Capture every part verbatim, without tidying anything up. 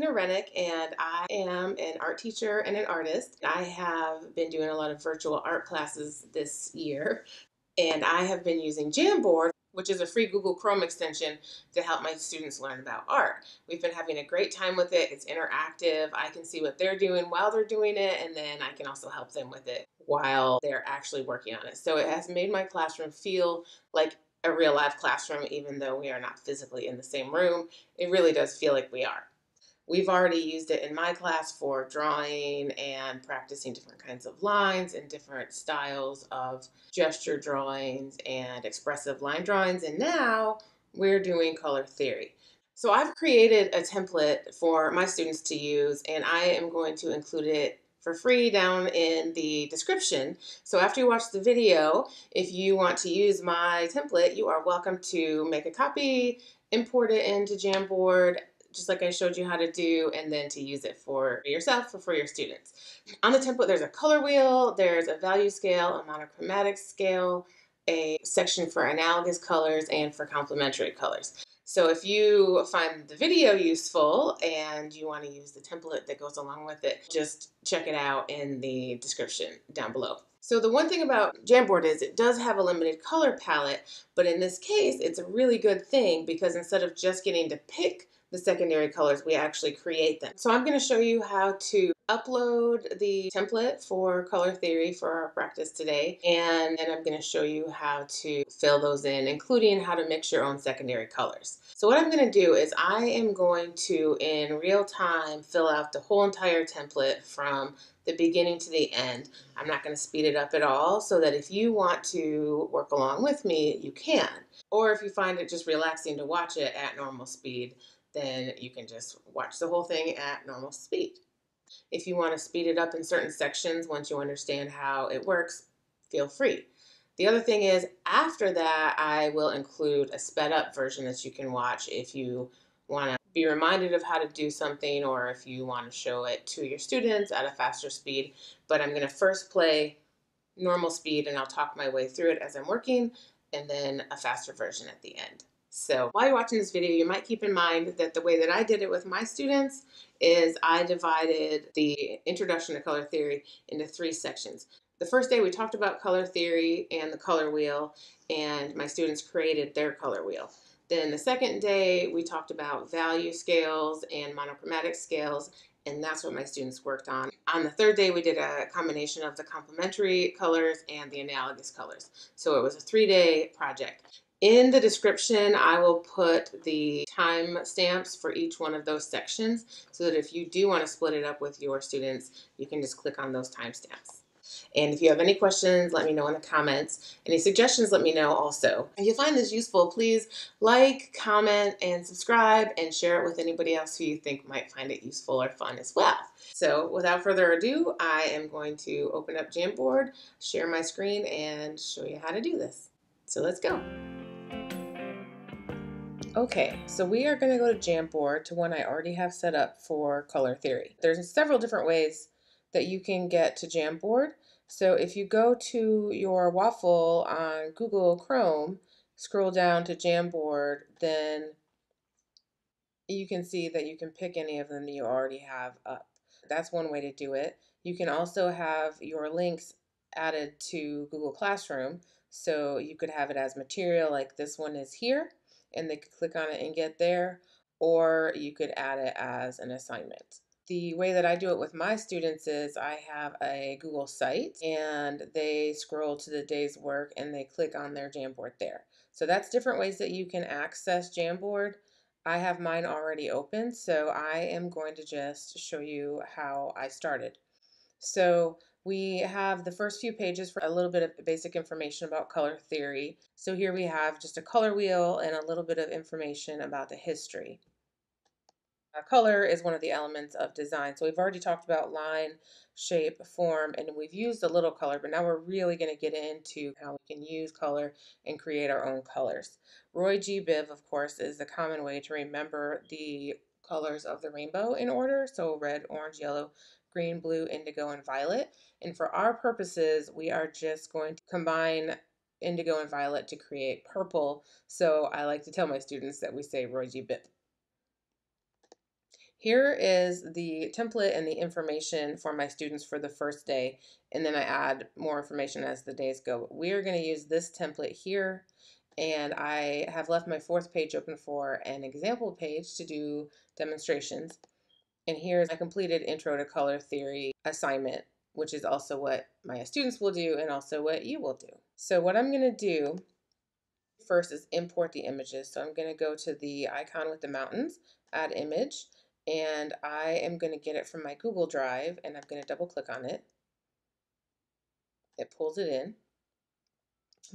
Deana Rennick, and I am an art teacher and an artist. I have been doing a lot of virtual art classes this year, and I have been using Jamboard, which is a free Google Chrome extension, to help my students learn about art. We've been having a great time with it. It's interactive. I can see what they're doing while they're doing it, and then I can also help them with it while they're actually working on it. So it has made my classroom feel like a real live classroom, even though we are not physically in the same room. It really does feel like we are. We've already used it in my class for drawing and practicing different kinds of lines and different styles of gesture drawings and expressive line drawings, and now we're doing color theory. So I've created a template for my students to use, and I am going to include it for free down in the description. So after you watch the video, if you want to use my template, you are welcome to make a copy, import it into Jamboard, just like I showed you how to do, and then to use it for yourself or for your students. On the template, there's a color wheel, there's a value scale, a monochromatic scale, a section for analogous colors, and for complementary colors. So if you find the video useful and you want to use the template that goes along with it, just check it out in the description down below. So the one thing about Jamboard is it does have a limited color palette, but in this case, it's a really good thing because instead of just getting to pick the secondary colors, we actually create them. So I'm going to show you how to upload the template for color theory for our practice today, and then I'm going to show you how to fill those in, including how to mix your own secondary colors. So what I'm going to do is I am going to, in real time, fill out the whole entire template from the beginning to the end. I'm not going to speed it up at all, so that if you want to work along with me, you can. Or if you find it just relaxing to watch it at normal speed, then you can just watch the whole thing at normal speed. If you want to speed it up in certain sections once you understand how it works, feel free. The other thing is, after that, I will include a sped up version that you can watch if you want to be reminded of how to do something, or if you want to show it to your students at a faster speed. But I'm going to first play normal speed, and I'll talk my way through it as I'm working, and then a faster version at the end. So while you're watching this video, you might keep in mind that the way that I did it with my students is I divided the introduction to color theory into three sections. The first day we talked about color theory and the color wheel, and my students created their color wheel. Then the second day we talked about value scales and monochromatic scales, and that's what my students worked on. On the third day, we did a combination of the complementary colors and the analogous colors. So it was a three-day project. In the description, I will put the time stamps for each one of those sections, so that if you do want to split it up with your students, you can just click on those timestamps. And if you have any questions, let me know in the comments. Any suggestions, let me know also. If you find this useful, please like, comment, and subscribe, and share it with anybody else who you think might find it useful or fun as well. So without further ado, I am going to open up Jamboard, share my screen, and show you how to do this. So let's go. Okay, so we are going to go to Jamboard, to one I already have set up for color theory. There's several different ways that you can get to Jamboard. So if you go to your waffle on Google Chrome, scroll down to Jamboard, then you can see that you can pick any of them that you already have up. That's one way to do it. You can also have your links added to Google Classroom, so you could have it as material, like this one is here, and they could click on it and get there, or you could add it as an assignment. The way that I do it with my students is I have a Google site, and they scroll to the day's work and they click on their Jamboard there. So that's different ways that you can access Jamboard. I have mine already open, so I am going to just show you how I started. So we have the first few pages for a little bit of basic information about color theory. So here we have just a color wheel and a little bit of information about the history. Uh, color is one of the elements of design. So we've already talked about line, shape, form, and we've used a little color, but now we're really going to get into how we can use color and create our own colors. Roy G. Biv, of course, is the common way to remember the colors of the rainbow in order. So red, orange, yellow, green, blue, indigo, and violet. And for our purposes, we are just going to combine indigo and violet to create purple. So I like to tell my students that we say Roy G. Biv. here is the template and the information for my students for the first day, and then I add more information as the days go. We are going to use this template here, and I have left my fourth page open for an example page to do demonstrations. And here's my completed Intro to Color Theory assignment, which is also what my students will do and also what you will do. So what I'm going to do first is import the images. So I'm going to go to the icon with the mountains, add image, and I am going to get it from my Google Drive, and I'm going to double click on it. It pulls it in,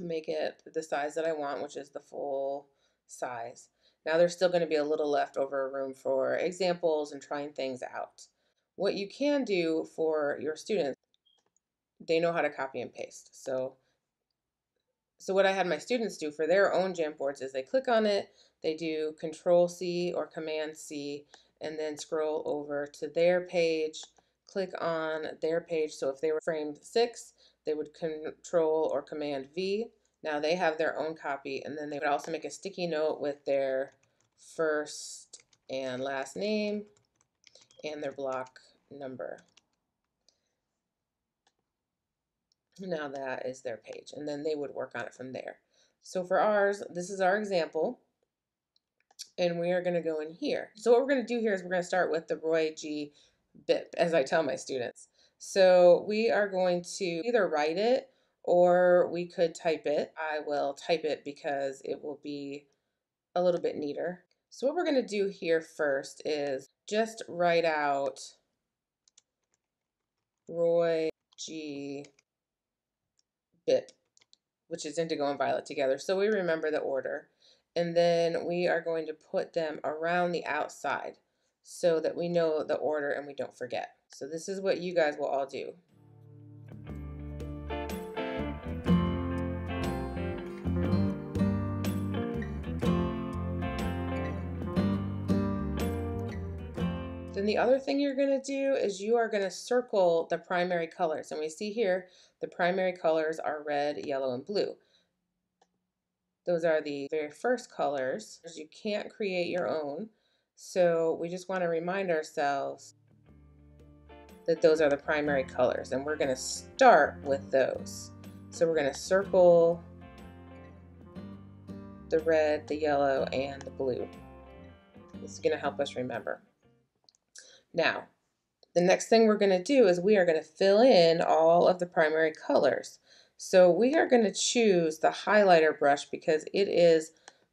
make it the size that I want, which is the full size. Now there's still going to be a little leftover room for examples and trying things out. What you can do for your students, they know how to copy and paste. So, so what I had my students do for their own Jamboards is they click on it, they do Control C or Command C, and then scroll over to their page, click on their page. So if they were frame six, they would Control or Command V. Now they have their own copy, and then they would also make a sticky note with their first and last name and their block number. Now that is their page, and then they would work on it from there. So for ours, this is our example, and we are going to go in here. So what we're going to do here is we're going to start with the Roy G. Biv, as I tell my students. So we are going to either write it or we could type it. I will type it because it will be a little bit neater. So what we're going to do here first is just write out Roy G. Biv, which is indigo and violet together, so we remember the order. And then we are going to put them around the outside so that we know the order and we don't forget. So this is what you guys will all do. Then the other thing you're going to do is you are going to circle the primary colors. And we see here the primary colors are red, yellow, and blue. Those are the very first colors. You can't create your own. So we just want to remind ourselves that those are the primary colors. And we're going to start with those. So we're going to circle the red, the yellow, and the blue. This is going to help us remember. Now, the next thing we're going to do is we are going to fill in all of the primary colors. So we are going to choose the highlighter brush because it is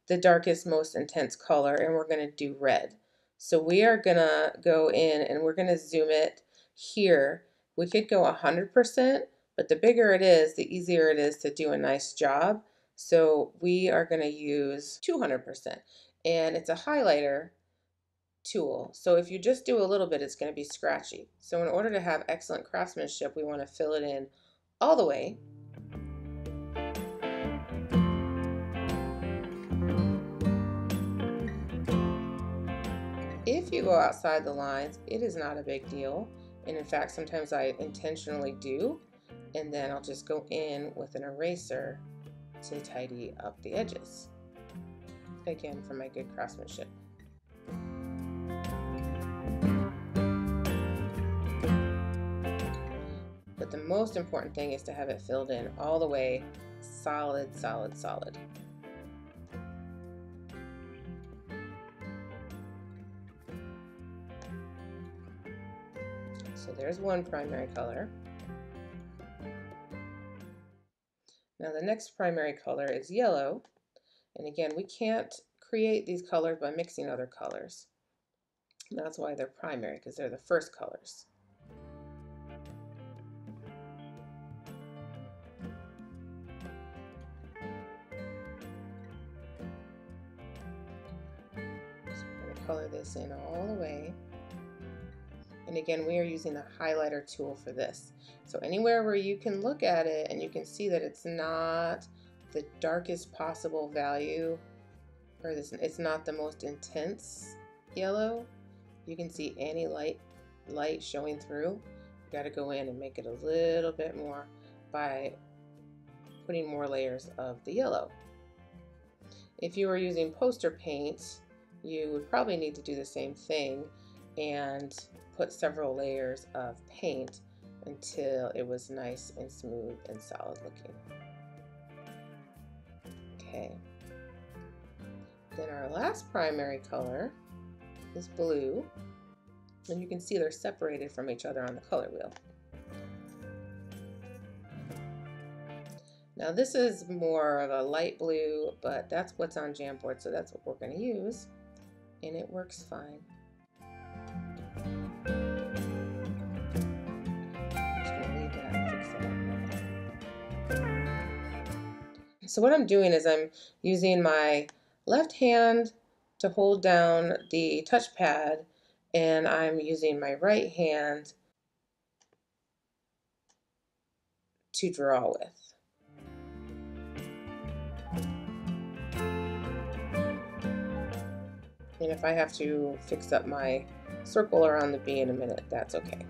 the darkest, most intense color, and we're going to do red. So we are going to go in and we're going to zoom it here. We could go one hundred percent, but the bigger it is, the easier it is to do a nice job. So we are going to use two hundred percent, and it's a highlighter tool. So if you just do a little bit, it's going to be scratchy. So in order to have excellent craftsmanship, we want to fill it in all the way. If you go outside the lines, it is not a big deal. And in fact, sometimes I intentionally do. And then I'll just go in with an eraser to tidy up the edges. Again, for my good craftsmanship. The most important thing is to have it filled in all the way, solid, solid, solid. So there's one primary color. Now the next primary color is yellow. And again, we can't create these colors by mixing other colors. And that's why they're primary, because they're the first colors. Color this in all the way, and again we are using the highlighter tool for this. So anywhere where you can look at it and you can see that it's not the darkest possible value, or this it's not the most intense yellow, you can see any light light showing through. You got to go in and make it a little bit more by putting more layers of the yellow. If you were using poster paint, you would probably need to do the same thing and put several layers of paint until it was nice and smooth and solid looking. Okay. Then our last primary color is blue, and you can see they're separated from each other on the color wheel. Now this is more of a light blue, but that's what's on Jamboard, so that's what we're going to use, and it works fine. So what I'm doing is I'm using my left hand to hold down the touchpad, and I'm using my right hand to draw with. And if I have to fix up my circle around the bee in a minute, that's okay.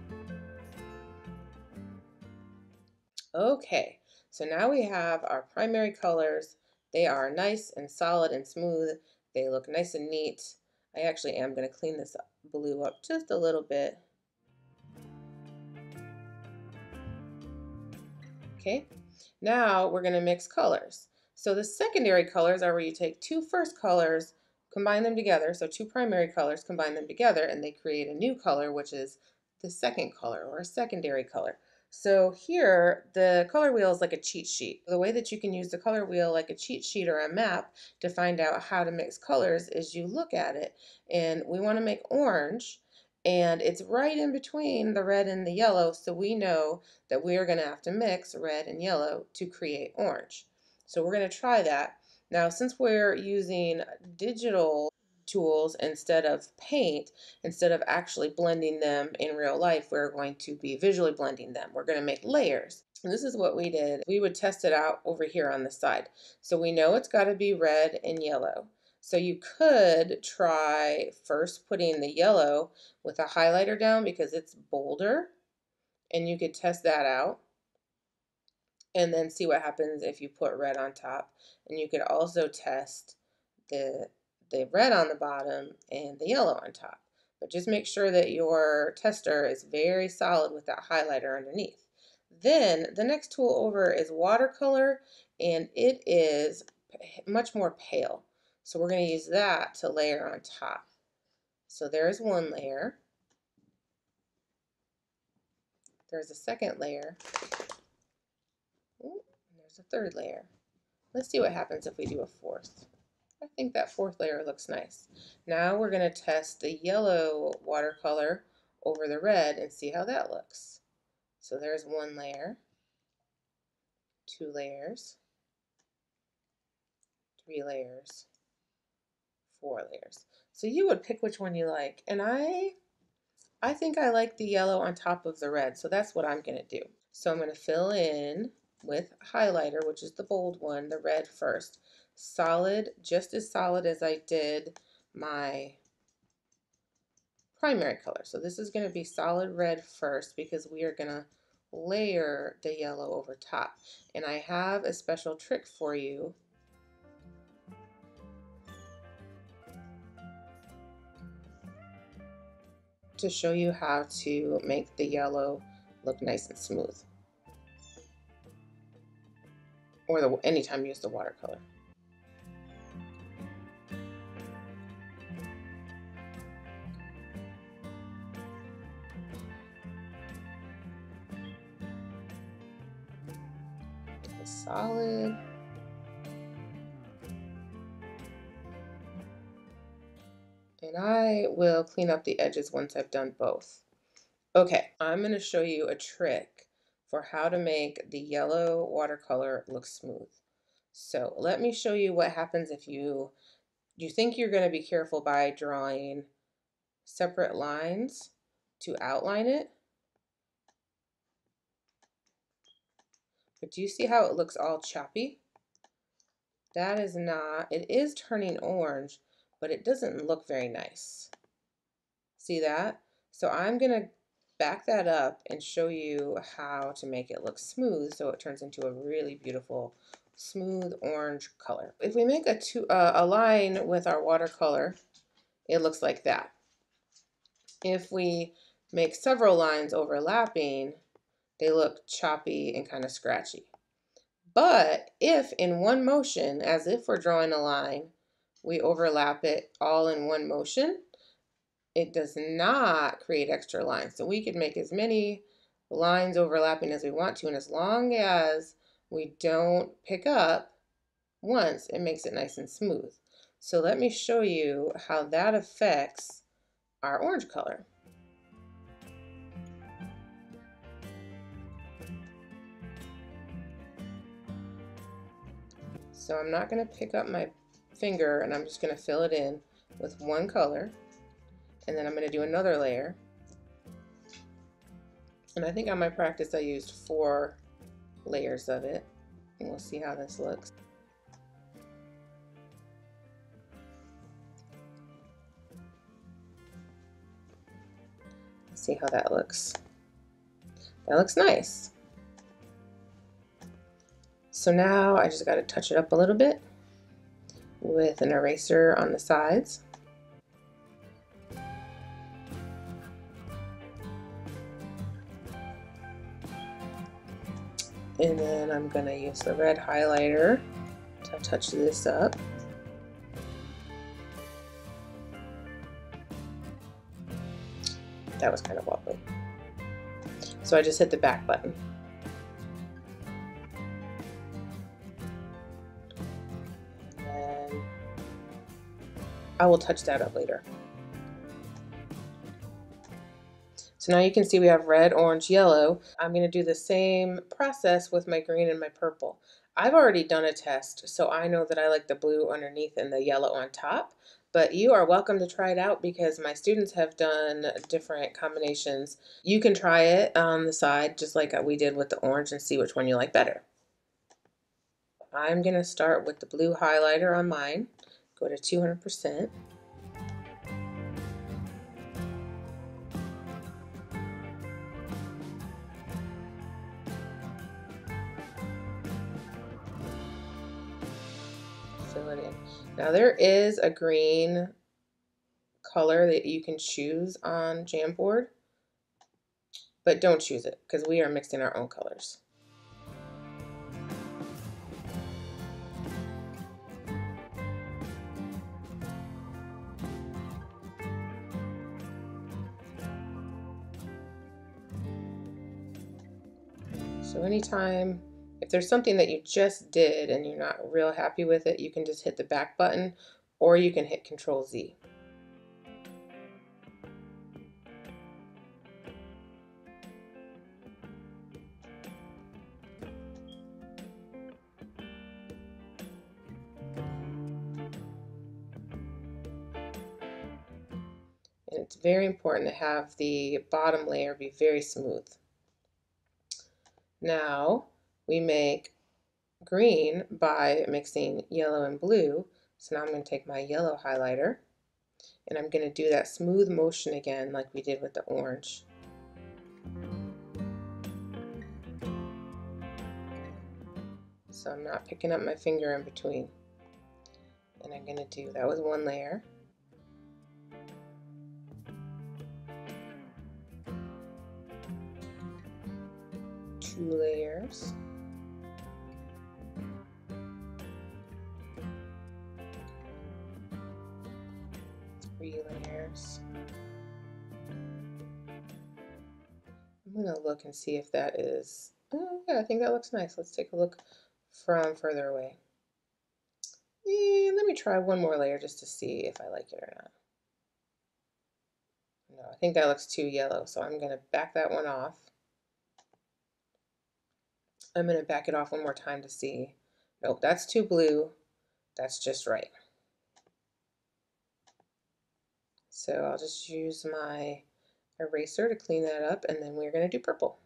Okay, so now we have our primary colors. They are nice and solid and smooth. They look nice and neat. I actually am going to clean this blue up just a little bit. Okay, now we're going to mix colors. So the secondary colors are where you take two first colors, combine them together, so two primary colors, combine them together, and they create a new color, which is the second color or a secondary color. So here, the color wheel is like a cheat sheet. The way that you can use the color wheel like a cheat sheet or a map to find out how to mix colors is you look at it, and we want to make orange, and it's right in between the red and the yellow, so we know that we are going to have to mix red and yellow to create orange. So we're going to try that. Now, since we're using digital tools instead of paint, instead of actually blending them in real life, we're going to be visually blending them. We're going to make layers. And this is what we did. We would test it out over here on the side. So we know it's got to be red and yellow. So you could try first putting the yellow with a highlighter down because it's bolder, and you could test that out and then see what happens if you put red on top. And you could also test the the red on the bottom and the yellow on top. But just make sure that your tester is very solid with that highlighter underneath. Then the next tool over is watercolor, and it is much more pale. So we're going to use that to layer on top. So there's one layer. There's a second layer. Ooh, and there's a third layer. Let's see what happens if we do a fourth. I think that fourth layer looks nice. Now we're going to test the yellow watercolor over the red and see how that looks. So there's one layer, two layers, three layers, four layers. So you would pick which one you like. And I, I think I like the yellow on top of the red, so that's what I'm going to do. So I'm going to fill in with highlighter, which is the bold one, the red first. Solid, just as solid as I did my primary color. So this is going to be solid red first because we are going to layer the yellow over top. And I have a special trick for you. To show you how to make the yellow look nice and smooth. Or the, anytime you use the watercolor. Solid. And I will clean up the edges once I've done both. Okay, I'm going to show you a trick for how to make the yellow watercolor look smooth. So let me show you what happens if you, you think you're going to be careful by drawing separate lines to outline it. But do you see how it looks all choppy? That is not, it is turning orange, but it doesn't look very nice. See that? So I'm going to back that up and show you how to make it look smooth so it turns into a really beautiful, smooth orange color. If we make a, two, uh, a line with our watercolor, it looks like that. If we make several lines overlapping, they look choppy and kind of scratchy. But if in one motion, as if we're drawing a line, we overlap it all in one motion, it does not create extra lines. So we could make as many lines overlapping as we want to, and as long as we don't pick up once, it makes it nice and smooth. So let me show you how that affects our orange color. So I'm not going to pick up my finger, and I'm just going to fill it in with one color, and then I'm going to do another layer. And I think on my practice I used four layers of it, and we'll see how this looks. See how that looks. That looks nice. So now I just got to touch it up a little bit with an eraser on the sides. And then I'm going to use the red highlighter to touch this up. That was kind of wobbly. So I just hit the back button. I will touch that up later. So now you can see we have red, orange, yellow. I'm going to do the same process with my green and my purple. I've already done a test, so I know that I like the blue underneath and the yellow on top, but you are welcome to try it out because my students have done different combinations. You can try it on the side just like we did with the orange and see which one you like better. I'm going to start with the blue highlighter on mine. Go to two hundred percent. Fill it in. Now there is a green color that you can choose on Jamboard, but don't choose it because we are mixing our own colors. So anytime, if there's something that you just did and you're not real happy with it, you can just hit the back button or you can hit Control Z. And it's very important to have the bottom layer be very smooth. Now we make green by mixing yellow and blue. So now I'm going to take my yellow highlighter and I'm going to do that smooth motion again like we did with the orange. So I'm not picking up my finger in between. And I'm going to do, that was one layer. Two layers, three layers. I'm going to look and see if that is, oh yeah, I think that looks nice. Let's take a look from further away. And let me try one more layer just to see if I like it or not. No, I think that looks too yellow, so I'm going to back that one off. I'm going to back it off one more time to see. Nope, that's too blue. That's just right. So I'll just use my eraser to clean that up, and then we're going to do purple.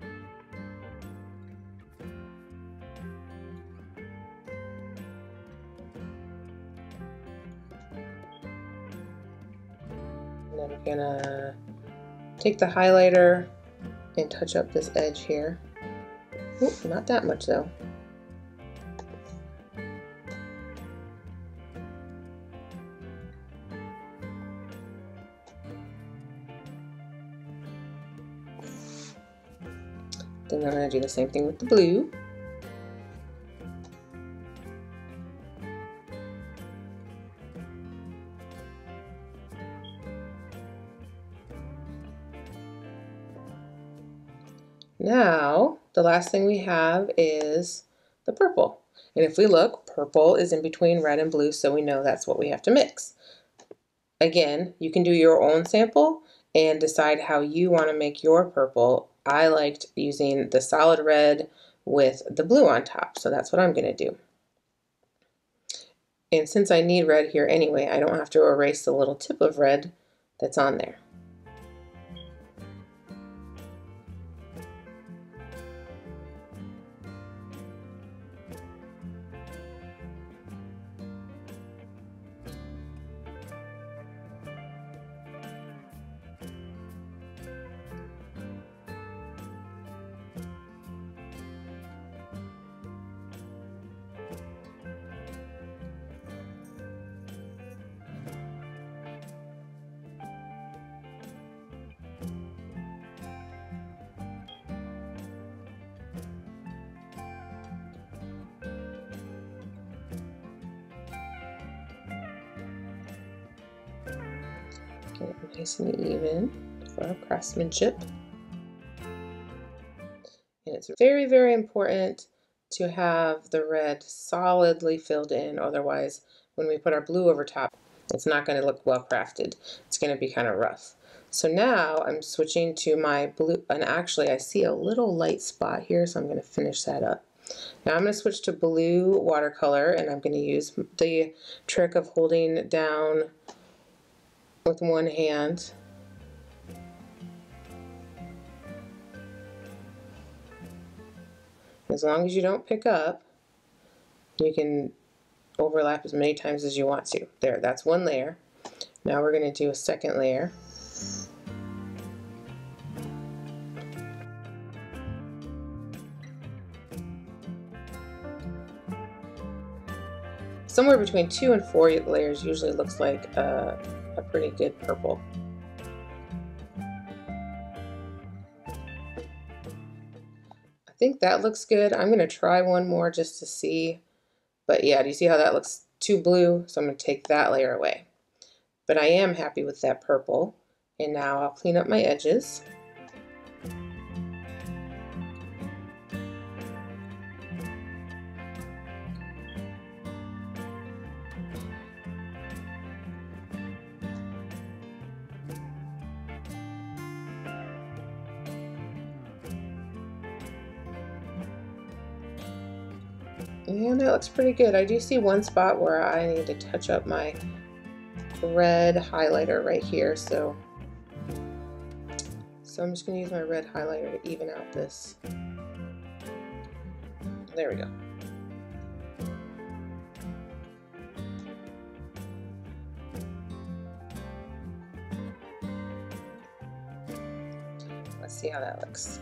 And I'm going to take the highlighter and touch up this edge here. Oop, not that much though. Then I'm going to do the same thing with the blue. Now, the last thing we have is the purple. And if we look, purple is in between red and blue, so we know that's what we have to mix. Again, you can do your own sample and decide how you want to make your purple. I liked using the solid red with the blue on top, so that's what I'm going to do. And since I need red here anyway, I don't have to erase the little tip of red that's on there. Nice and even for our craftsmanship. And it's very, very important to have the red solidly filled in, otherwise when we put our blue over top, it's not going to look well crafted. It's going to be kind of rough. So now I'm switching to my blue, and actually I see a little light spot here, so I'm going to finish that up. Now I'm going to switch to blue watercolor, and I'm going to use the trick of holding down with one hand as long as you don't pick up. You can overlap as many times as you want to. There, that's one layer. Now we're going to do a second layer. Somewhere between two and four layers usually looks like a a pretty good purple. I think that looks good. I'm going to try one more just to see. But yeah, do you see how that looks too blue? So I'm going to take that layer away. But I am happy with that purple. And now I'll clean up my edges. And that looks pretty good. I do see one spot where I need to touch up my red highlighter right here. So, so I'm just going to use my red highlighter to even out this. There we go. Let's see how that looks.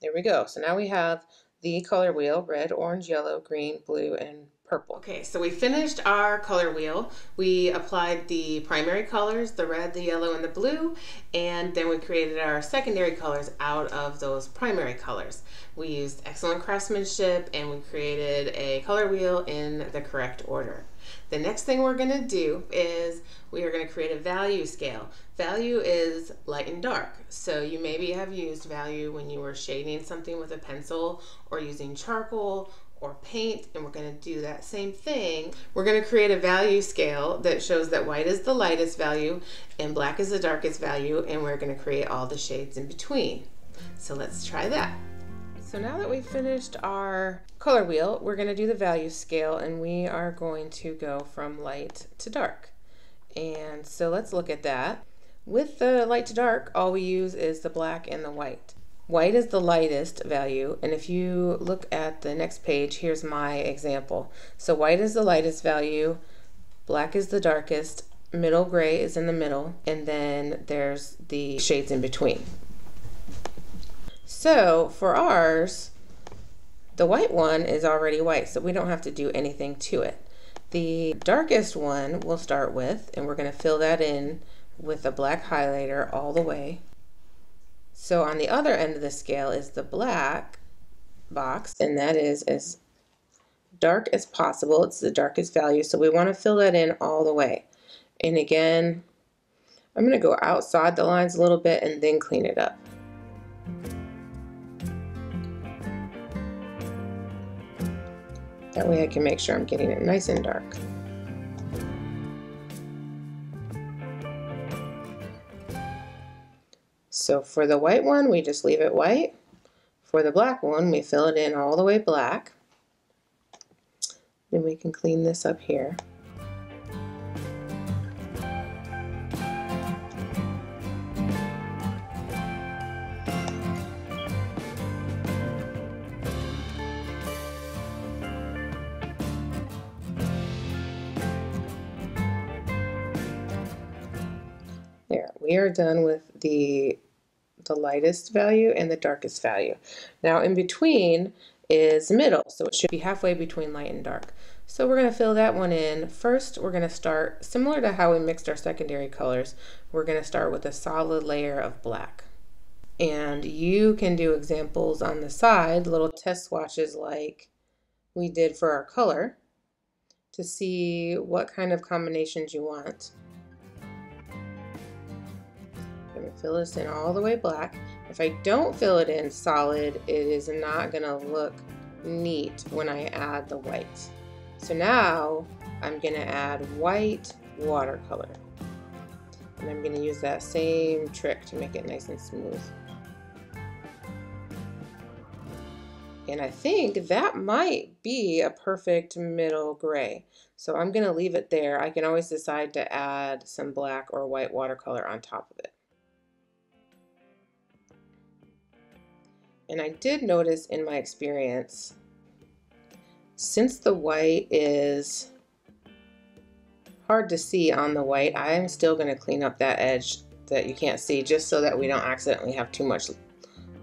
There we go. So now we have the color wheel: red, orange, yellow, green, blue, and purple. Okay, so we finished our color wheel. We applied the primary colors, the red, the yellow, and the blue, and then we created our secondary colors out of those primary colors. We used excellent craftsmanship, and we created a color wheel in the correct order. The next thing we're going to do is we are going to create a value scale. Value is light and dark. So you maybe have used value when you were shading something with a pencil or using charcoal or paint, and we're going to do that same thing. We're going to create a value scale that shows that white is the lightest value and black is the darkest value, and we're going to create all the shades in between. So let's try that. So now that we've finished our color wheel, we're going to do the value scale, and we are going to go from light to dark. And so let's look at that. With the light to dark, all we use is the black and the white. White is the lightest value, and if you look at the next page, here's my example. So white is the lightest value, black is the darkest, middle gray is in the middle, and then there's the shades in between. So for ours, the white one is already white, so we don't have to do anything to it. The darkest one we'll start with, and we're going to fill that in with a black highlighter all the way. So on the other end of the scale is the black box, and that is as dark as possible. It's the darkest value, so we want to fill that in all the way. And again, I'm going to go outside the lines a little bit and then clean it up. That way I can make sure I'm getting it nice and dark. So for the white one, we just leave it white. For the black one, we fill it in all the way black. Then we can clean this up here. There, we are done with the, the lightest value and the darkest value. Now in between is middle, so it should be halfway between light and dark. So we're going to fill that one in. First, we're going to start, similar to how we mixed our secondary colors, we're going to start with a solid layer of black. And you can do examples on the side, little test swatches like we did for our color, to see what kind of combinations you want. Fill this in all the way black. If I don't fill it in solid, it is not going to look neat when I add the white. So now I'm going to add white watercolor. And I'm going to use that same trick to make it nice and smooth. And I think that might be a perfect middle gray. So I'm going to leave it there. I can always decide to add some black or white watercolor on top of it. And I did notice in my experience, since the white is hard to see on the white, I'm still going to clean up that edge that you can't see just so that we don't accidentally have too much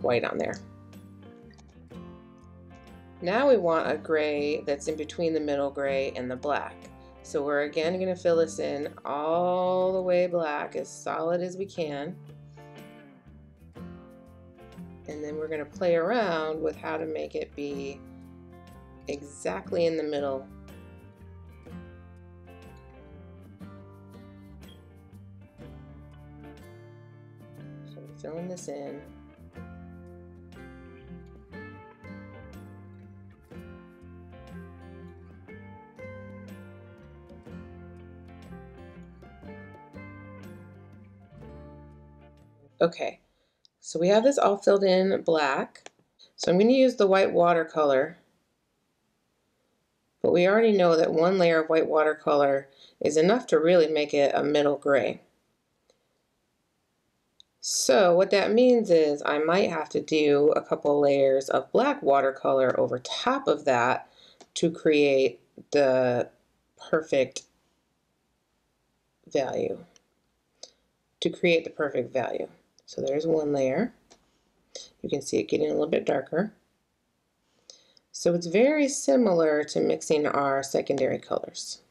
white on there. Now we want a gray that's in between the middle gray and the black. So we're again going to fill this in all the way black, as solid as we can. And then we're going to play around with how to make it be exactly in the middle. So I'm filling this in. Okay. So we have this all filled in black. So I'm going to use the white watercolor, but we already know that one layer of white watercolor is enough to really make it a middle gray. So what that means is I might have to do a couple layers of black watercolor over top of that to create the perfect value, to create the perfect value. So there's one layer. You can see it getting a little bit darker. So it's very similar to mixing our secondary colors.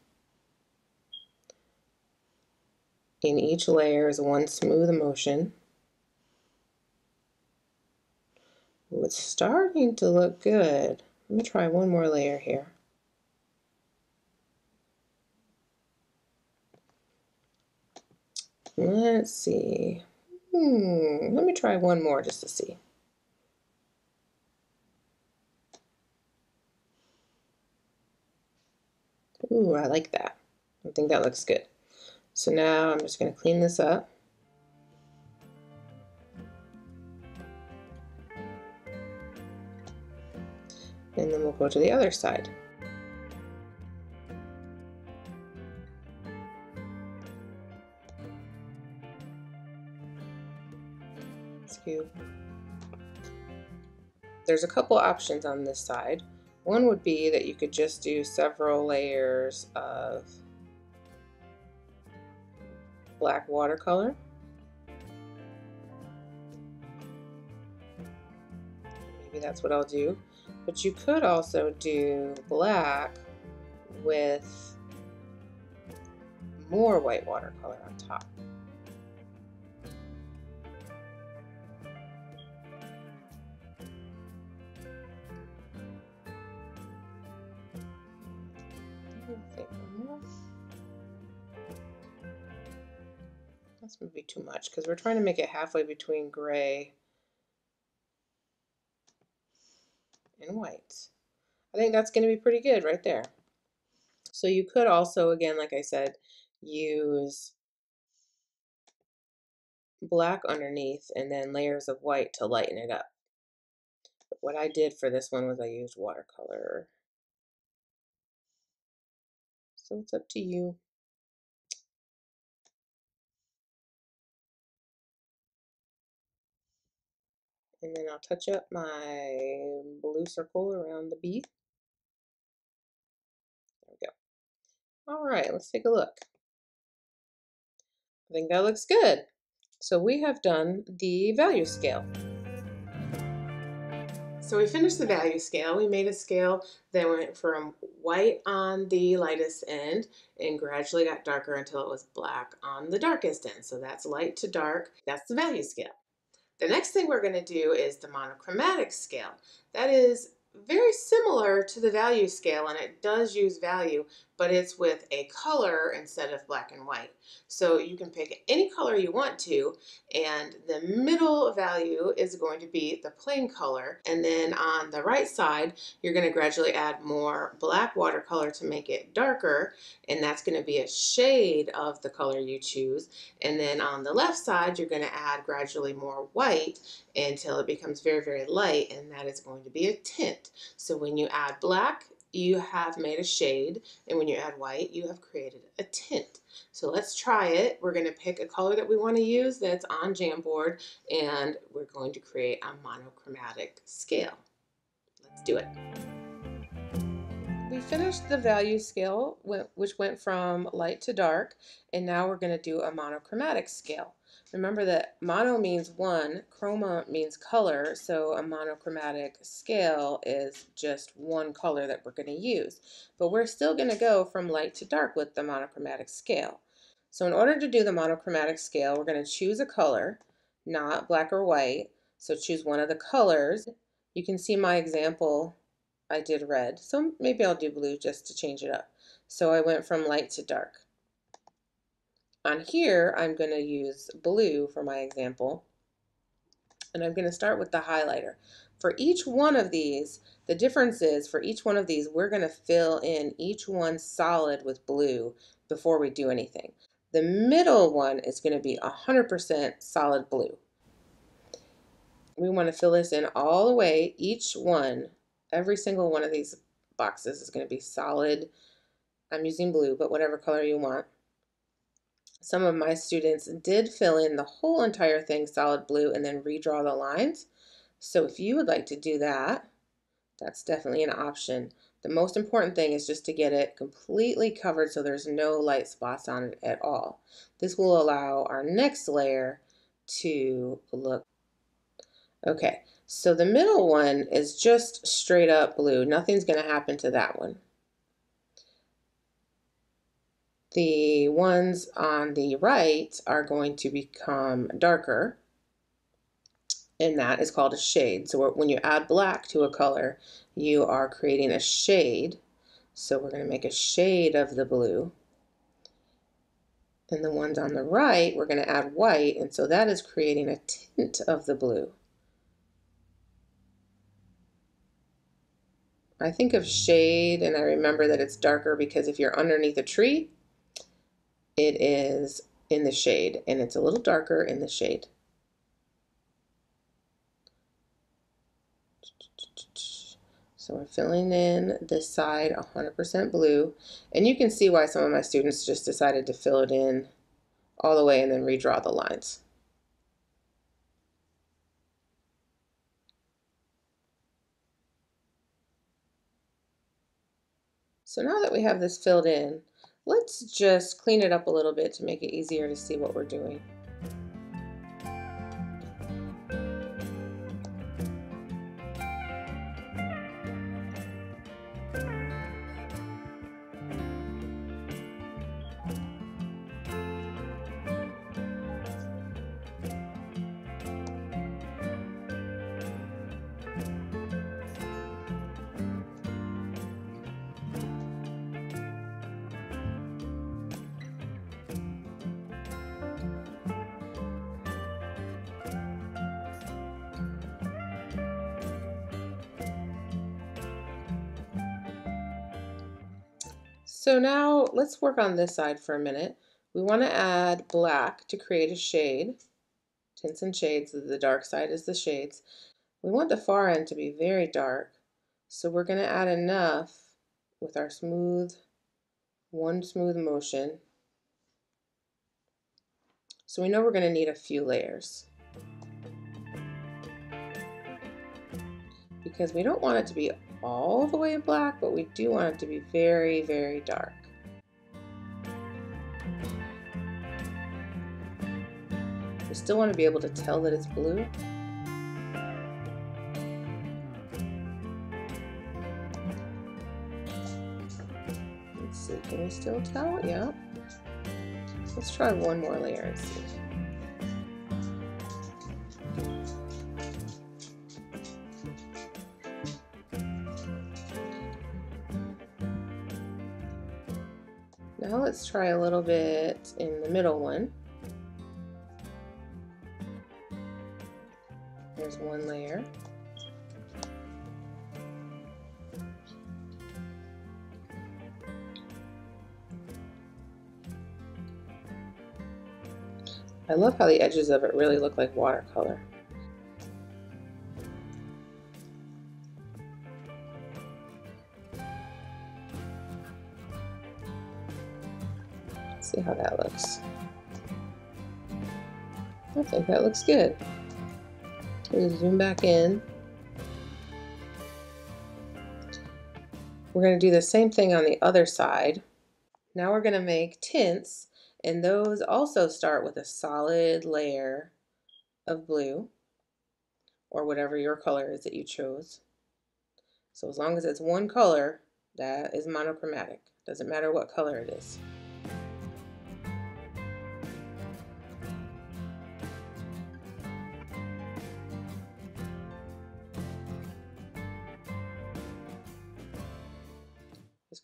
In each layer is one smooth motion. Ooh, it's starting to look good. Let me try one more layer here. Let's see. Hmm, let me try one more just to see. Ooh, I like that. I think that looks good. So now I'm just going to clean this up. And then we'll go to the other side. Cube. There's a couple options on this side. One would be that you could just do several layers of black watercolor. Maybe that's what I'll do. But you could also do black with more white watercolor on top. take them off. This would be too much because we're trying to make it halfway between gray and white. I think that's going to be pretty good right there. So you could also, again, like I said, use black underneath and then layers of white to lighten it up. But what I did for this one was I used watercolor. So it's up to you. And then I'll touch up my blue circle around the bee. There we go. All right, let's take a look. I think that looks good. So we have done the value scale. So we finished the value scale. We made a scale that went from white on the lightest end and gradually got darker until it was black on the darkest end. So that's light to dark. That's the value scale. The next thing we're going to do is the monochromatic scale. That is very similar to the value scale, and it does use value, but it's with a color instead of black and white. So you can pick any color you want to, and the middle value is going to be the plain color, and then on the right side you're going to gradually add more black watercolor to make it darker, and that's going to be a shade of the color you choose. And then on the left side you're going to add gradually more white until it becomes very, very light, and that is going to be a tint. So when you add black, you have made a shade, and when you add white, you have created a tint. So let's try it. We're going to pick a color that we want to use that's on Jamboard, and we're going to create a monochromatic scale. Let's do it. We finished the value scale, which went from light to dark, and now we're going to do a monochromatic scale. Remember that mono means one, chroma means color, so a monochromatic scale is just one color that we're going to use. But we're still going to go from light to dark with the monochromatic scale. So in order to do the monochromatic scale, we're going to choose a color, not black or white, so choose one of the colors. You can see my example, I did red, so maybe I'll do blue just to change it up. So I went from light to dark. On here, I'm going to use blue for my example, and I'm going to start with the highlighter. For each one of these, the difference is for each one of these, we're going to fill in each one solid with blue before we do anything. The middle one is going to be one hundred percent solid blue. We want to fill this in all the way. Each one, every single one of these boxes is going to be solid. I'm using blue, but whatever color you want. Some of my students did fill in the whole entire thing solid blue and then redraw the lines. So if you would like to do that, that's definitely an option. The most important thing is just to get it completely covered so there's no light spots on it at all. This will allow our next layer to look. Okay, so the middle one is just straight up blue. Nothing's going to happen to that one. The ones on the right are going to become darker, and that is called a shade. So when you add black to a color, you are creating a shade. So we're going to make a shade of the blue. And the ones on the right, we're going to add white, and so that is creating a tint of the blue. I think of shade, and I remember that it's darker because if you're underneath a tree, it is in the shade, and it's a little darker in the shade. So we're filling in this side one hundred percent blue, and you can see why some of my students just decided to fill it in all the way and then redraw the lines. So now that we have this filled in, let's just clean it up a little bit to make it easier to see what we're doing. So now let's work on this side for a minute. We want to add black to create a shade. Tints and shades, the dark side is the shades. We want the far end to be very dark, so we're going to add enough with our smooth, one smooth motion. So we know we're going to need a few layers, because we don't want it to be all the way black, but we do want it to be very, very dark. We still want to be able to tell that it's blue. Let's see, can we still tell? Yeah. Let's try one more layer and see. Now let's try a little bit in the middle one. There's one layer. I love how the edges of it really look like watercolor. See how that looks. I think that looks good. We're gonna zoom back in. We're gonna do the same thing on the other side. Now we're gonna make tints, and those also start with a solid layer of blue, or whatever your color is that you chose. So as long as it's one color, that is monochromatic. Doesn't matter what color it is.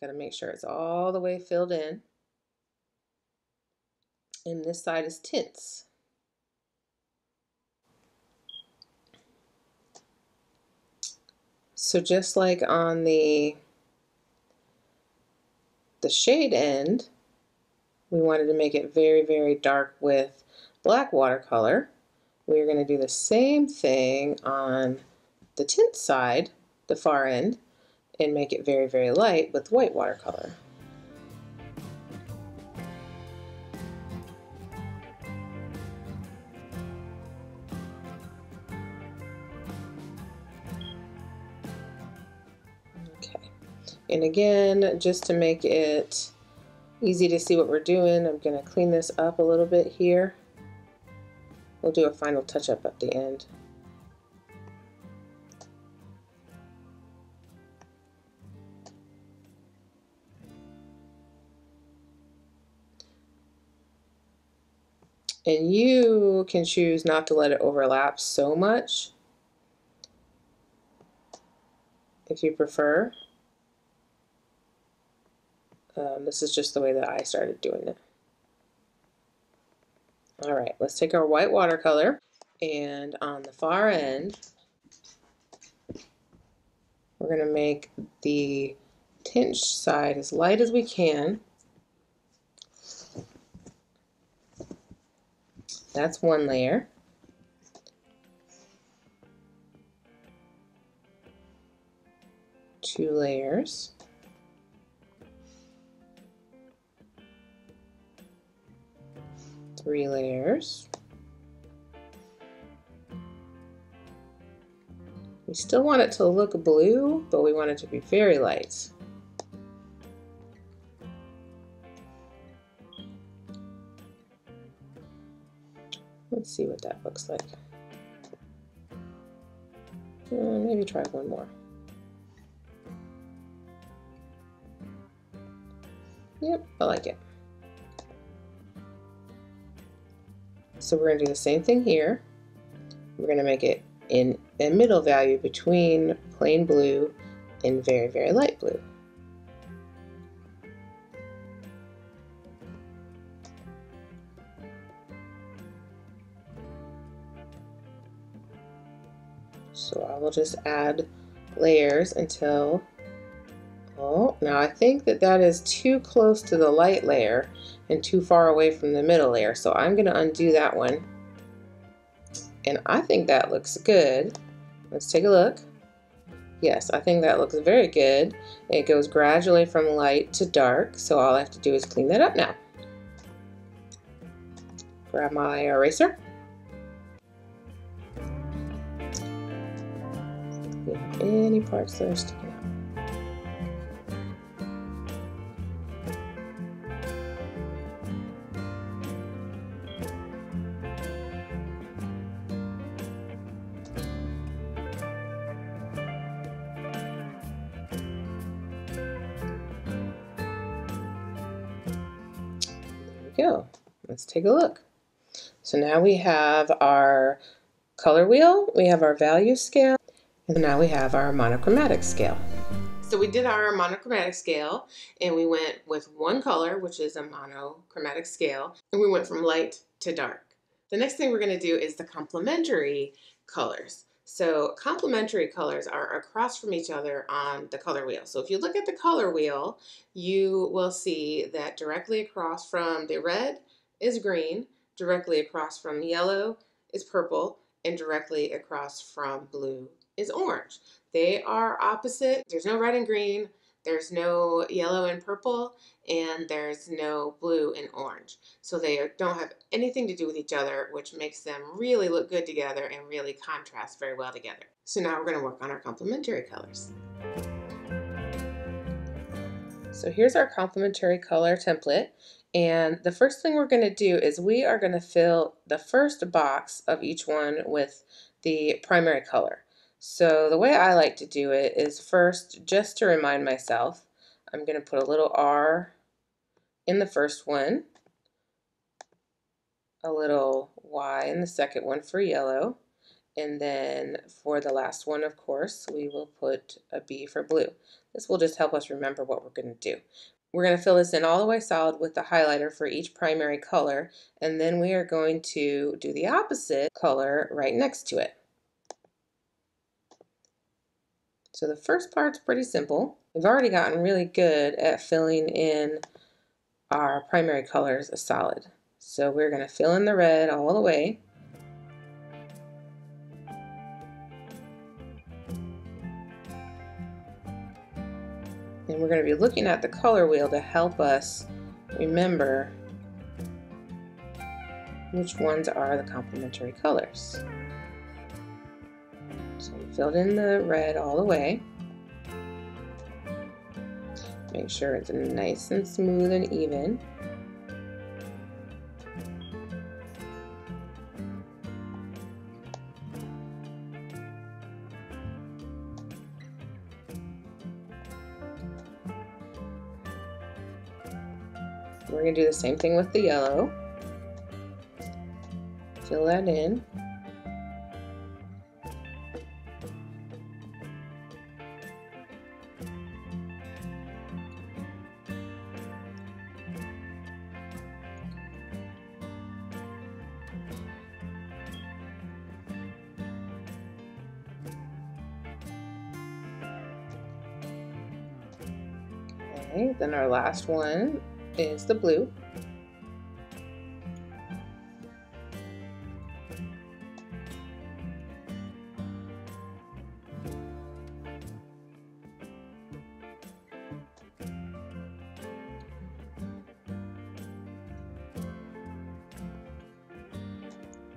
Got to make sure it's all the way filled in. And this side is tints. So just like on the the shade end, we wanted to make it very, very dark with black watercolor. We're going to do the same thing on the tint side, the far end, and make it very, very light with white watercolor. Okay, and again, just to make it easy to see what we're doing, I'm gonna clean this up a little bit here. We'll do a final touch-up at the end. And you can choose not to let it overlap so much if you prefer. Um, this is just the way that I started doing it. All right, let's take our white watercolor, and on the far end, we're going to make the tint side as light as we can. That's one layer. Two layers. Three layers. We still want it to look blue, but we want it to be very light. Let's see what that looks like. Uh, maybe try one more. Yep, I like it. So we're going to do the same thing here. We're going to make it in a middle value between plain blue and very, very light blue. So I will just add layers until all Oh, now I think that that is too close to the light layer and too far away from the middle layer, so I'm going to undo that one. And I think that looks good. Let's take a look. Yes, I think that looks very good. It goes gradually from light to dark, so all I have to do is clean that up now. Grab my eraser. See if any parts that are sticking out. Go. Let's take a look. So now we have our color wheel, we have our value scale, and now we have our monochromatic scale. So we did our monochromatic scale and we went with one color, which is a monochromatic scale, and we went from light to dark. The next thing we're going to do is the complementary colors. So complementary colors are across from each other on the color wheel. So if you look at the color wheel, you will see that directly across from the red is green, directly across from yellow is purple, and directly across from blue is orange. They are opposite. There's no red and green, there's no yellow and purple, and there's no blue and orange. So they don't have anything to do with each other, which makes them really look good together and really contrast very well together. So now we're going to work on our complementary colors. So here's our complementary color template. And the first thing we're going to do is we are going to fill the first box of each one with the primary color. So the way I like to do it is first, just to remind myself, I'm going to put a little R in the first one, a little Y in the second one for yellow, and then for the last one, of course, we will put a B for blue. This will just help us remember what we're going to do. We're going to fill this in all the way solid with the highlighter for each primary color, and then we are going to do the opposite color right next to it. So the first part's pretty simple. We've already gotten really good at filling in our primary colors as solid. So we're going to fill in the red all the way. And we're going to be looking at the color wheel to help us remember which ones are the complementary colors. So we filled in the red all the way. Make sure it's nice and smooth and even. We're going to do the same thing with the yellow. Fill that in. Okay, then our last one is the blue.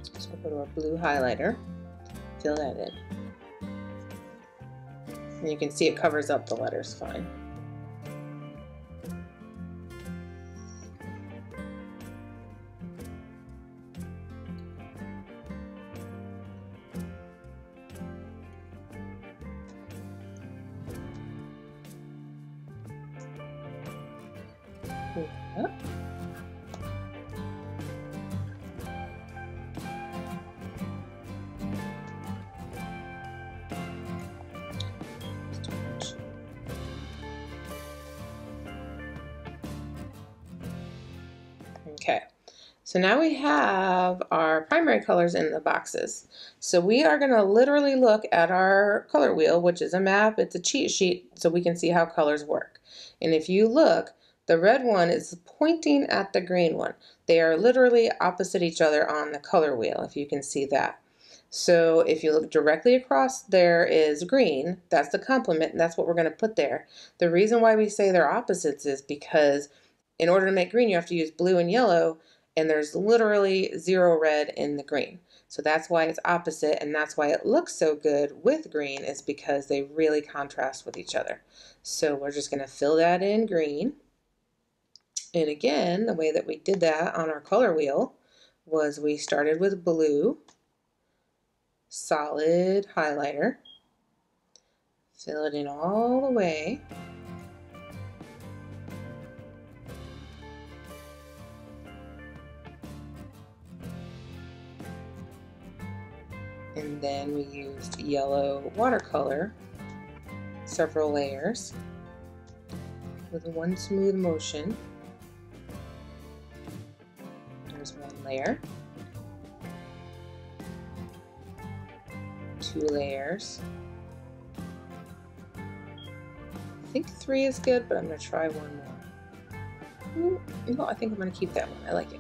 So I'll go to our blue highlighter, fill that in. And you can see it covers up the letters fine. Up. Okay, So now we have our primary colors in the boxes. So we are going to literally look at our color wheel, which is a map. It's a cheat sheet, so we can see how colors work. And if you look, the red one is pointing at the green one. They are literally opposite each other on the color wheel, if you can see that. So if you look directly across, there is green. That's the complement, and that's what we're going to put there. The reason why we say they're opposites is because in order to make green, you have to use blue and yellow, and there's literally zero red in the green. So that's why it's opposite, and that's why it looks so good with green, is because they really contrast with each other. So we're just going to fill that in green. And again, the way that we did that on our color wheel was we started with blue, solid highlighter, fill it in all the way. And then we used yellow watercolor, several layers, with one smooth motion. There's one layer, two layers, I think three is good, but I'm going to try one more. Ooh, well, I think I'm going to keep that one, I like it.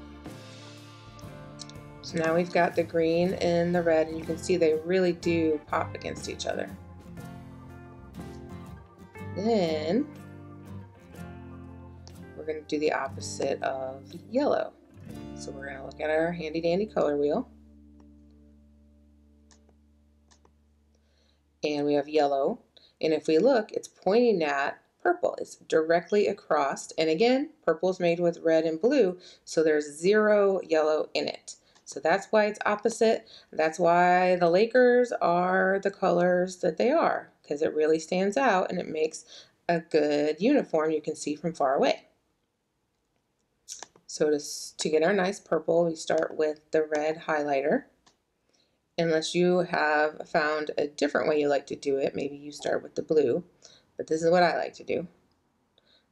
So now we've got the green and the red, and you can see they really do pop against each other. Then we're going to do the opposite of yellow. So we're going to look at our handy dandy color wheel. And we have yellow. And if we look, it's pointing at purple. It's directly across. And again, purple is made with red and blue, so there's zero yellow in it. So that's why it's opposite. That's why the Lakers are the colors that they are, because it really stands out and it makes a good uniform you can see from far away. So to, to get our nice purple, we start with the red highlighter. Unless you have found a different way you like to do it, maybe you start with the blue, but this is what I like to do.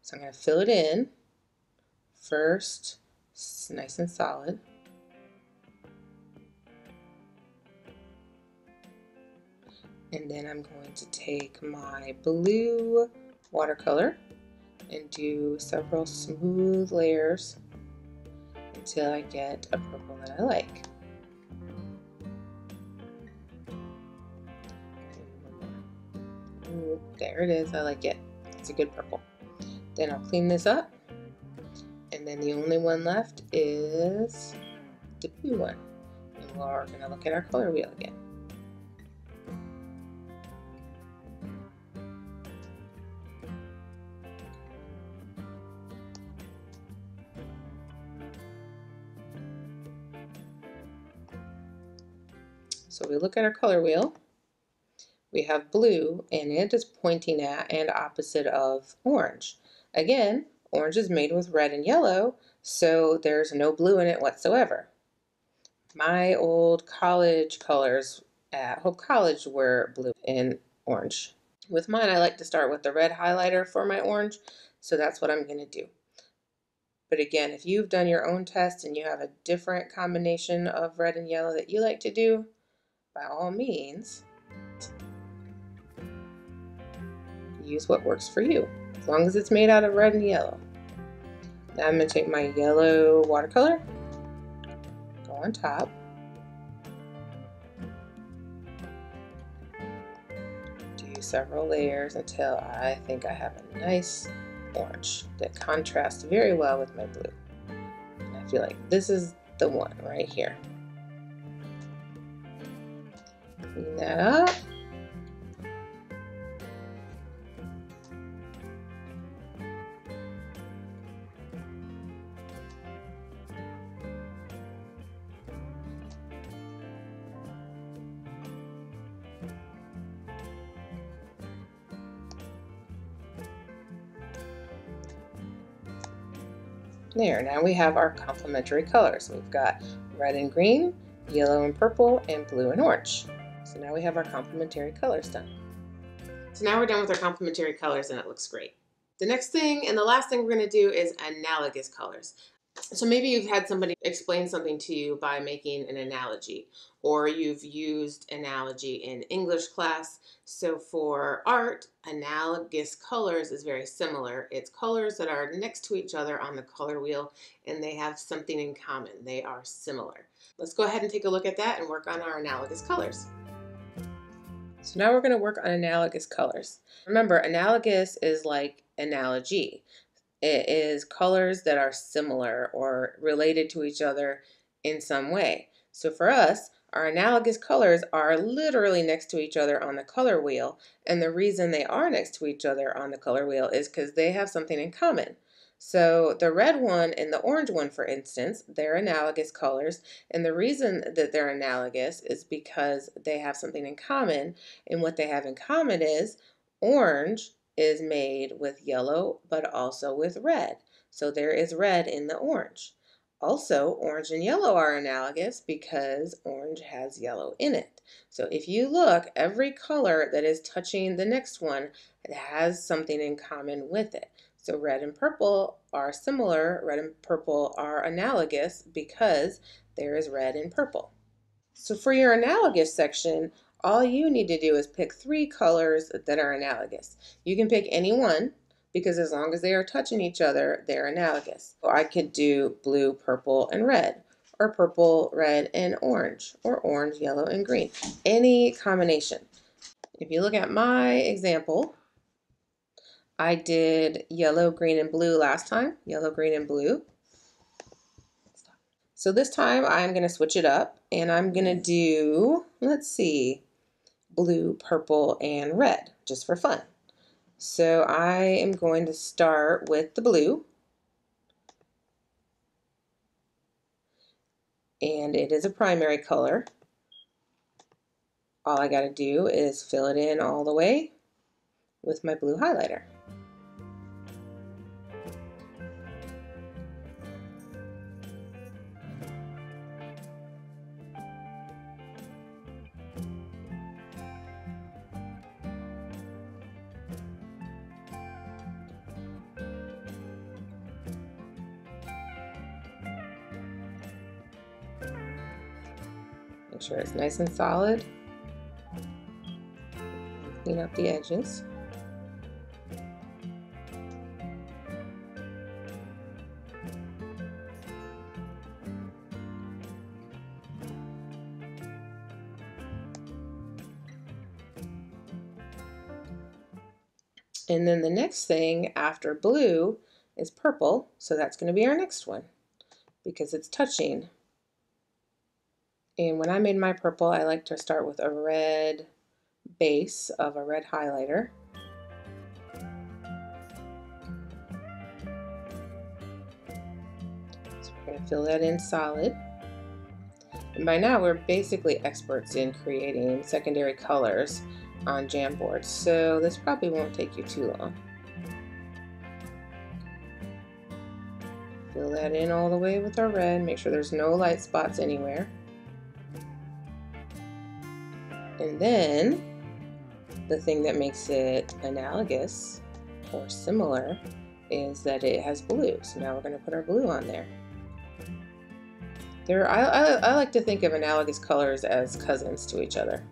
So I'm going to fill it in first, it's nice and solid. And then I'm going to take my blue watercolor and do several smooth layers until I get a purple that I like. Ooh, there it is, I like it. It's a good purple. Then I'll clean this up, and then the only one left is the blue one. And we're going to look at our color wheel again. So we look at our color wheel, we have blue, and it is pointing at and opposite of orange. Again, orange is made with red and yellow, so there's no blue in it whatsoever. My old college colors at Hope College were blue and orange. With mine, I like to start with the red highlighter for my orange, so that's what I'm going to do. But again, if you've done your own test and you have a different combination of red and yellow that you like to do, by all means, use what works for you, as long as it's made out of red and yellow. Now I'm going to take my yellow watercolor, go on top, do several layers until I think I have a nice orange that contrasts very well with my blue. And I feel like this is the one right here. Clean that up. There, now we have our complementary colors. We've got red and green, yellow and purple, and blue and orange. So now we have our complementary colors done. So now we're done with our complementary colors, and it looks great. The next thing and the last thing we're going to do is analogous colors. So maybe you've had somebody explain something to you by making an analogy, or you've used analogy in English class. So for art, analogous colors is very similar. It's colors that are next to each other on the color wheel, and they have something in common. They are similar. Let's go ahead and take a look at that and work on our analogous colors. So now we're going to work on analogous colors. Remember, analogous is like analogy. It is colors that are similar or related to each other in some way. So for us, our analogous colors are literally next to each other on the color wheel, and the reason they are next to each other on the color wheel is because they have something in common. So the red one and the orange one, for instance, they're analogous colors, and the reason that they're analogous is because they have something in common, and what they have in common is orange is made with yellow but also with red. So there is red in the orange. Also, orange and yellow are analogous because orange has yellow in it. So if you look, every color that is touching the next one, it has something in common with it. So red and purple are similar. Red and purple are analogous because there is red in purple. So for your analogous section, all you need to do is pick three colors that are analogous. You can pick any one, because as long as they are touching each other, they're analogous. So I could do blue, purple, and red, or purple, red, and orange, or orange, yellow, and green. Any combination. If you look at my example, I did yellow, green, and blue last time. Yellow, green, and blue. So this time I'm going to switch it up, and I'm going to do, let's see, blue, purple, and red, just for fun. So I am going to start with the blue, and it is a primary color. All I got to do is fill it in all the way with my blue highlighter. Make sure it's nice and solid. Clean up the edges. And then the next thing after blue is purple, so that's going to be our next one because it's touching. And when I made my purple, I like to start with a red base of a red highlighter. So we're going to fill that in solid. And by now we're basically experts in creating secondary colors on Jamboard, so this probably won't take you too long. Fill that in all the way with our red. Make sure there's no light spots anywhere. And then the thing that makes it analogous or similar is that it has blue. So now we're going to put our blue on there. There, I, I, I like to think of analogous colors as cousins to each other.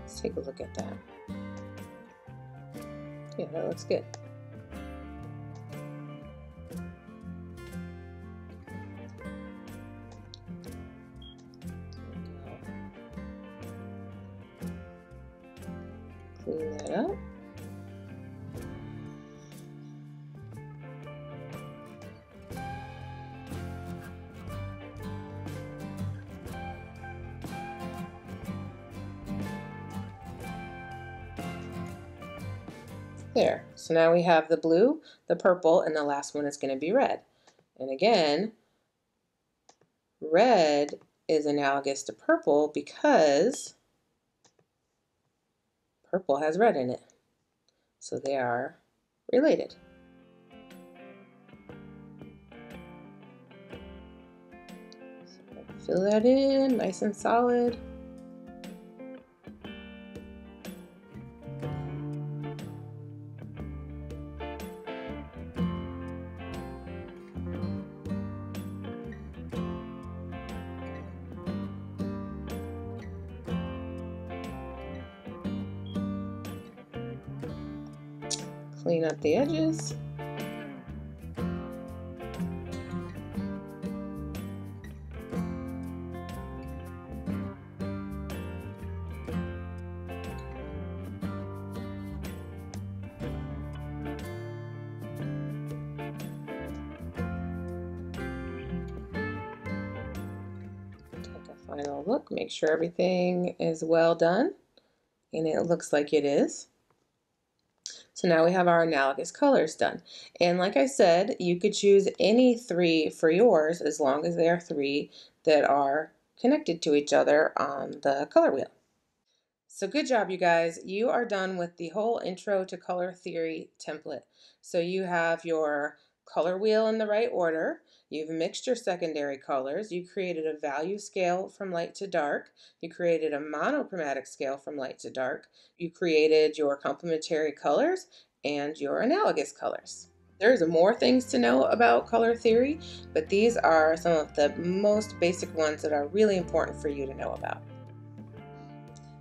Let's take a look at that. Yeah, that looks good. Clean that up. There. So now we have the blue, the purple, and the last one is going to be red. And again, red is analogous to purple because purple has red in it. So they are related. So Fill that in nice and solid. Clean up the edges. Final look, make sure everything is well done, and it looks like it is. So now we have our analogous colors done, and like I said, you could choose any three for yours as long as there are three that are connected to each other on the color wheel. So good job, you guys. You are done with the whole Intro to Color Theory template. So you have your color wheel in the right order, you've mixed your secondary colors, you created a value scale from light to dark, you created a monochromatic scale from light to dark, you created your complementary colors and your analogous colors. There's more things to know about color theory, but these are some of the most basic ones that are really important for you to know about.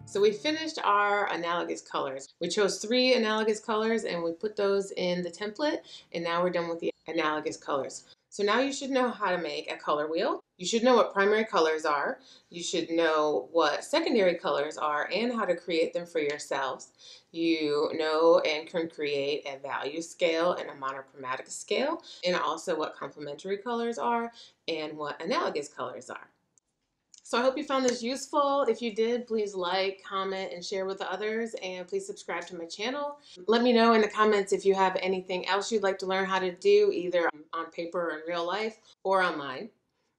So we finished our analogous colors. We chose three analogous colors and we put those in the template, and now we're done with the analogous colors. So now you should know how to make a color wheel. You should know what primary colors are. You should know what secondary colors are and how to create them for yourselves. You know and can create a value scale and a monochromatic scale, and also what complementary colors are and what analogous colors are. So I hope you found this useful. If you did, please like, comment, and share with others, and please subscribe to my channel. Let me know in the comments if you have anything else you'd like to learn how to do, either on paper or in real life or online.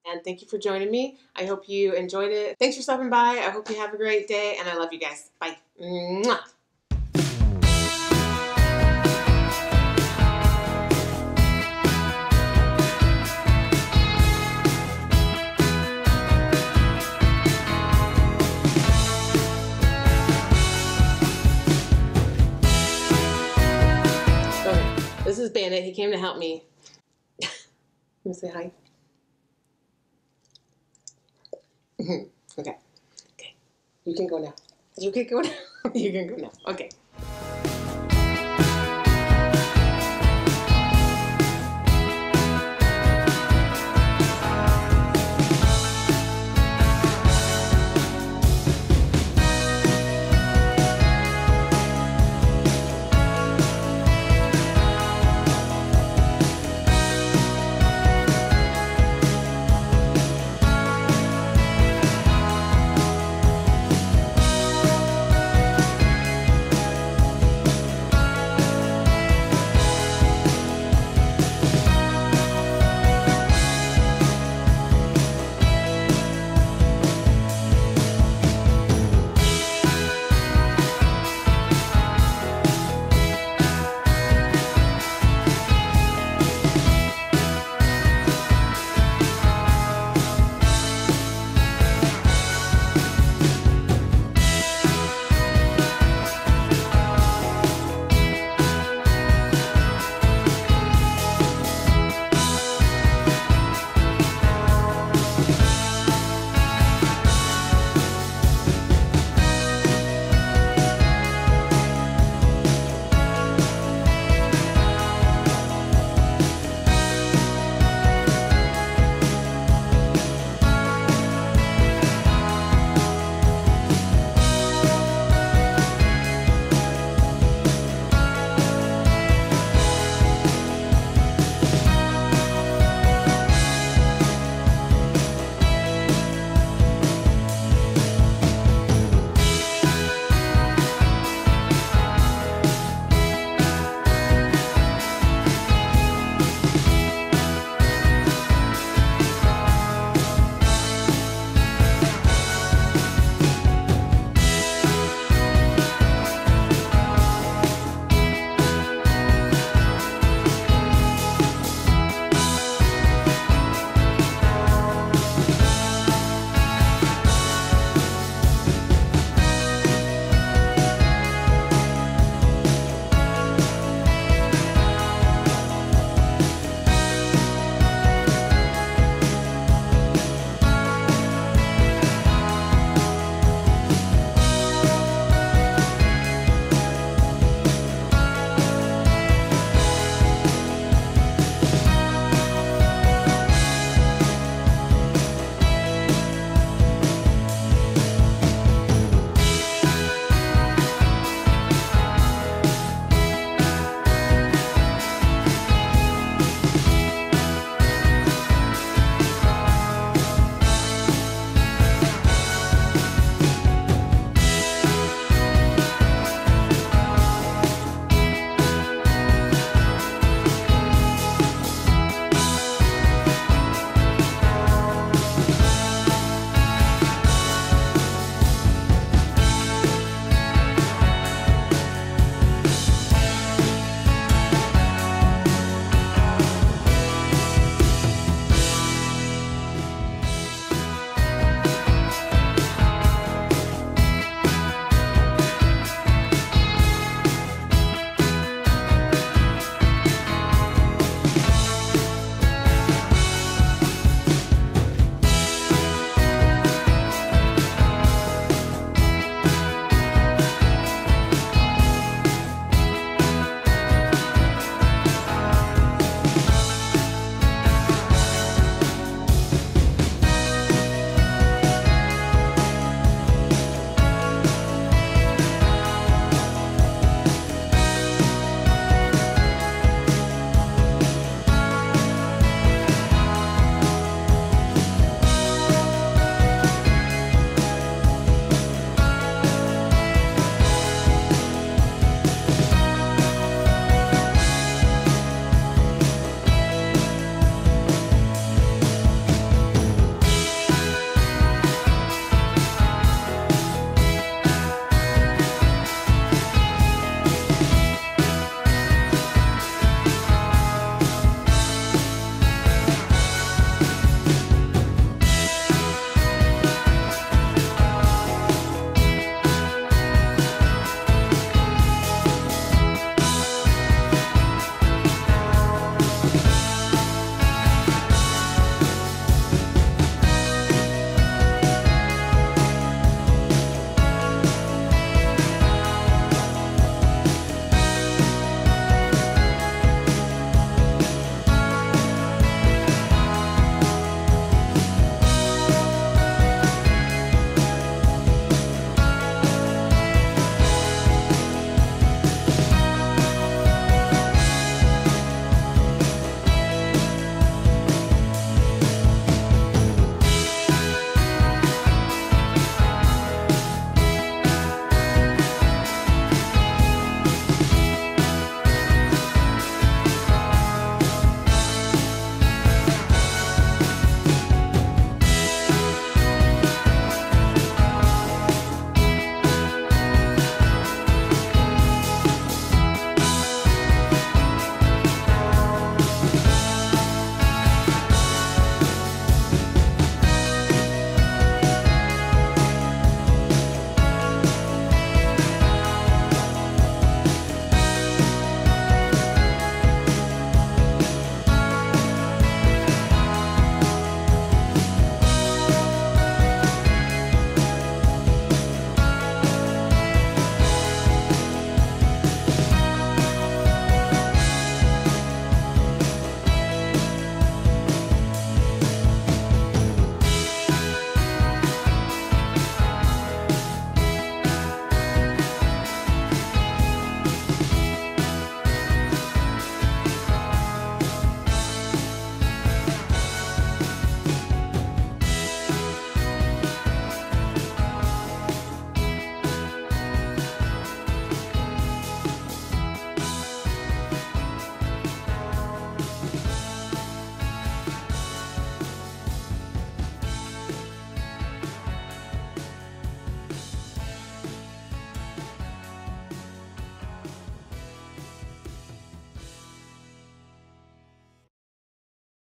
And thank you for joining me. I hope you enjoyed it. Thanks for stopping by. I hope you have a great day, and I love you guys. Bye. Mwah. This is Bandit. He came to help me. Let me say hi. Okay. Okay. You can go now. You can go now. You can go now. Okay.